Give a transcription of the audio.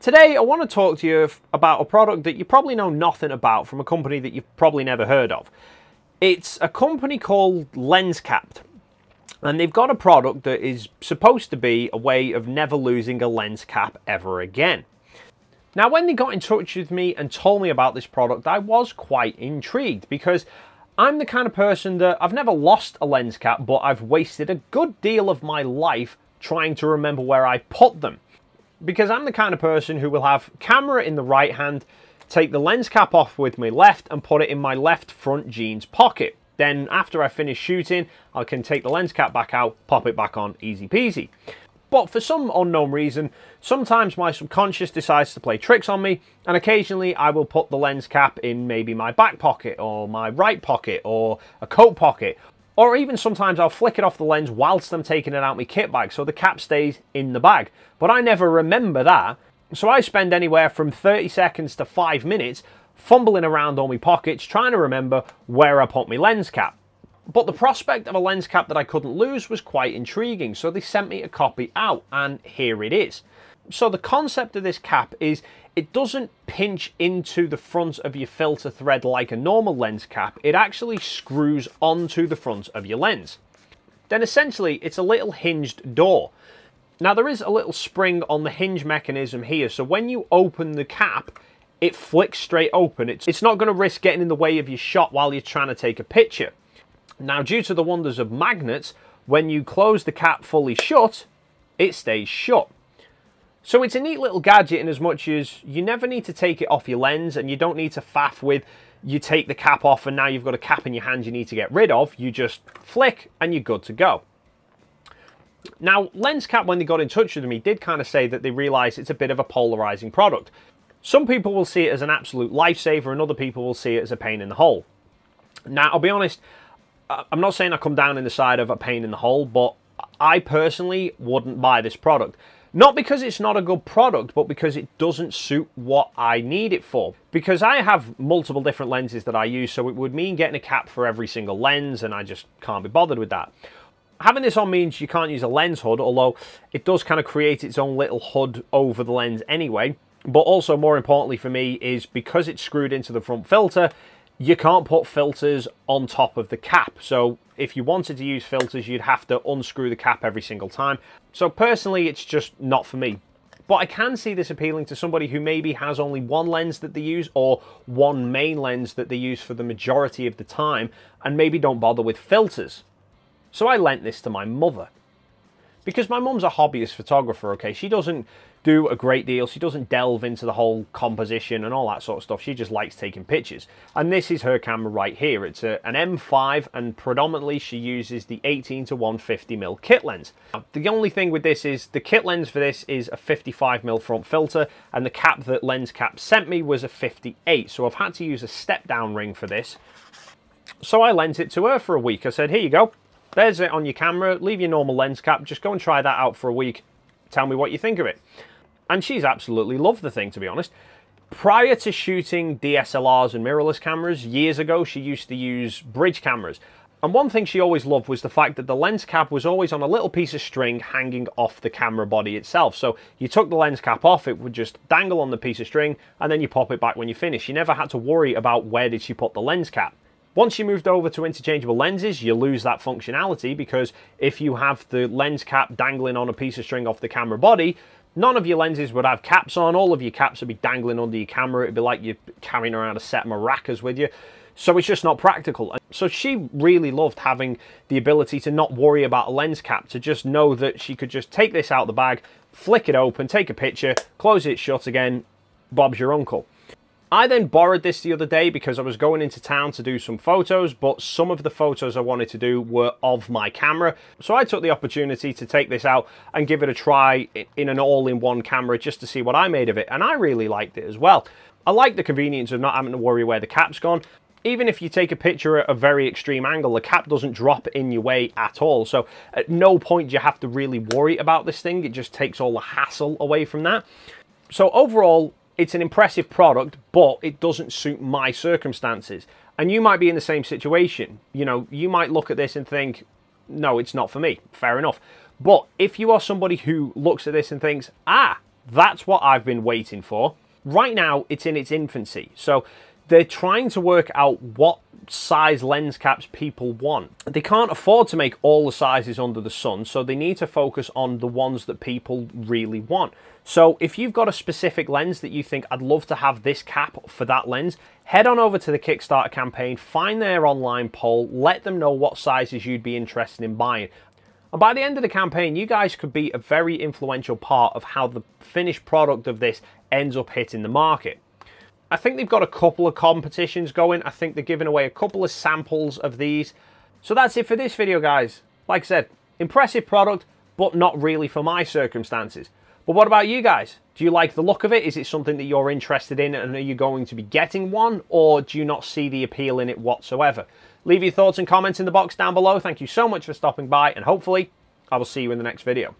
Today I want to talk to you about a product that you probably know nothing about from a company that you've probably never heard of. It's a company called LensCapt, and they've got a product that is supposed to be a way of never losing a lens cap ever again. Now, when they got in touch with me and told me about this product, I was quite intrigued because I'm the kind of person that I've never lost a lens cap, but I've wasted a good deal of my life trying to remember where I put them. Because I'm the kind of person who will have camera in the right hand, take the lens cap off with my left and put it in my left front jeans pocket. Then after I finish shooting, I can take the lens cap back out, pop it back on, easy peasy. But for some unknown reason, sometimes my subconscious decides to play tricks on me, and occasionally I will put the lens cap in maybe my back pocket or my right pocket or a coat pocket. Or even sometimes I'll flick it off the lens whilst I'm taking it out my kit bag, so the cap stays in the bag. But I never remember that, so I spend anywhere from 30 seconds to 5 minutes fumbling around on my pockets trying to remember where I put my lens cap. But the prospect of a lens cap that I couldn't lose was quite intriguing, so they sent me a copy out, and here it is. So the concept of this cap is it doesn't pinch into the front of your filter thread like a normal lens cap, it actually screws onto the front of your lens. Then essentially it's a little hinged door. Now there is a little spring on the hinge mechanism here, so when you open the cap, it flicks straight open. It's not going to risk getting in the way of your shot while you're trying to take a picture. Now, due to the wonders of magnets, when you close the cap fully shut, it stays shut. So it's a neat little gadget in as much as you never need to take it off your lens, and you don't need to faff with, you take the cap off and now you've got a cap in your hand you need to get rid of. You just flick and you're good to go. Now, LensCapt, when they got in touch with me, did kind of say that they realised it's a bit of a polarising product. Some people will see it as an absolute lifesaver and other people will see it as a pain in the hole. Now, I'll be honest, I'm not saying I come down in the side of a pain in the hole, but I personally wouldn't buy this product. Not because it's not a good product, but because it doesn't suit what I need it for. Because I have multiple different lenses that I use, so it would mean getting a cap for every single lens, and I just can't be bothered with that. Having this on means you can't use a lens hood, although it does kind of create its own little hood over the lens anyway. But also, more importantly for me, is because it's screwed into the front filter, you can't put filters on top of the cap. So if you wanted to use filters, you'd have to unscrew the cap every single time. So personally, it's just not for me. But I can see this appealing to somebody who maybe has only one lens that they use or one main lens that they use for the majority of the time and maybe don't bother with filters. So I lent this to my mother. Because my mum's a hobbyist photographer, okay? She doesn't do a great deal. She doesn't delve into the whole composition and all that sort of stuff. She just likes taking pictures. And this is her camera right here. It's an M5, and predominantly she uses the 18-150mm kit lens. Now, the only thing with this is the kit lens for this is a 55mm front filter, and the cap that LensCapt sent me was a 58. So I've had to use a step-down ring for this. So I lent it to her for a week. I said, here you go. There's it on your camera, leave your normal lens cap, just go and try that out for a week, tell me what you think of it. And she's absolutely loved the thing, to be honest. Prior to shooting DSLRs and mirrorless cameras, years ago she used to use bridge cameras. And one thing she always loved was the fact that the lens cap was always on a little piece of string hanging off the camera body itself. So you took the lens cap off, it would just dangle on the piece of string, and then you pop it back when you finish. You never had to worry about where did she put the lens cap. Once you moved over to interchangeable lenses, you lose that functionality, because if you have the lens cap dangling on a piece of string off the camera body, none of your lenses would have caps on. All of your caps would be dangling under your camera. It'd be like you're carrying around a set of maracas with you. So it's just not practical. So she really loved having the ability to not worry about a lens cap, to just know that she could just take this out of the bag, flick it open, take a picture, close it shut again, Bob's your uncle. I then borrowed this the other day because I was going into town to do some photos, but some of the photos I wanted to do were of my camera. So I took the opportunity to take this out and give it a try in an all-in-one camera just to see what I made of it. And I really liked it as well. I like the convenience of not having to worry where the cap's gone. Even if you take a picture at a very extreme angle, the cap doesn't drop in your way at all. So at no point do you have to really worry about this thing. It just takes all the hassle away from that. So overall, it's an impressive product, but it doesn't suit my circumstances. And you might be in the same situation. You know, you might look at this and think, no, it's not for me. Fair enough. But if you are somebody who looks at this and thinks, ah, That's what I've been waiting for. Right now, it's in its infancy. So they're trying to work out what size lens caps people want. They can't afford to make all the sizes under the sun, so they need to focus on the ones that people really want. So if you've got a specific lens that you think, I'd love to have this cap for that lens, head on over to the Kickstarter campaign, find their online poll, let them know what sizes you'd be interested in buying. And by the end of the campaign, you guys could be a very influential part of how the finished product of this ends up hitting the market. I think they've got a couple of competitions going. I think they're giving away a couple of samples of these. So that's it for this video, guys. Like I said, impressive product, but not really for my circumstances. But what about you guys? Do you like the look of it? Is it something that you're interested in, and are you going to be getting one, or do you not see the appeal in it whatsoever? Leave your thoughts and comments in the box down below. Thank you so much for stopping by, and hopefully I will see you in the next video.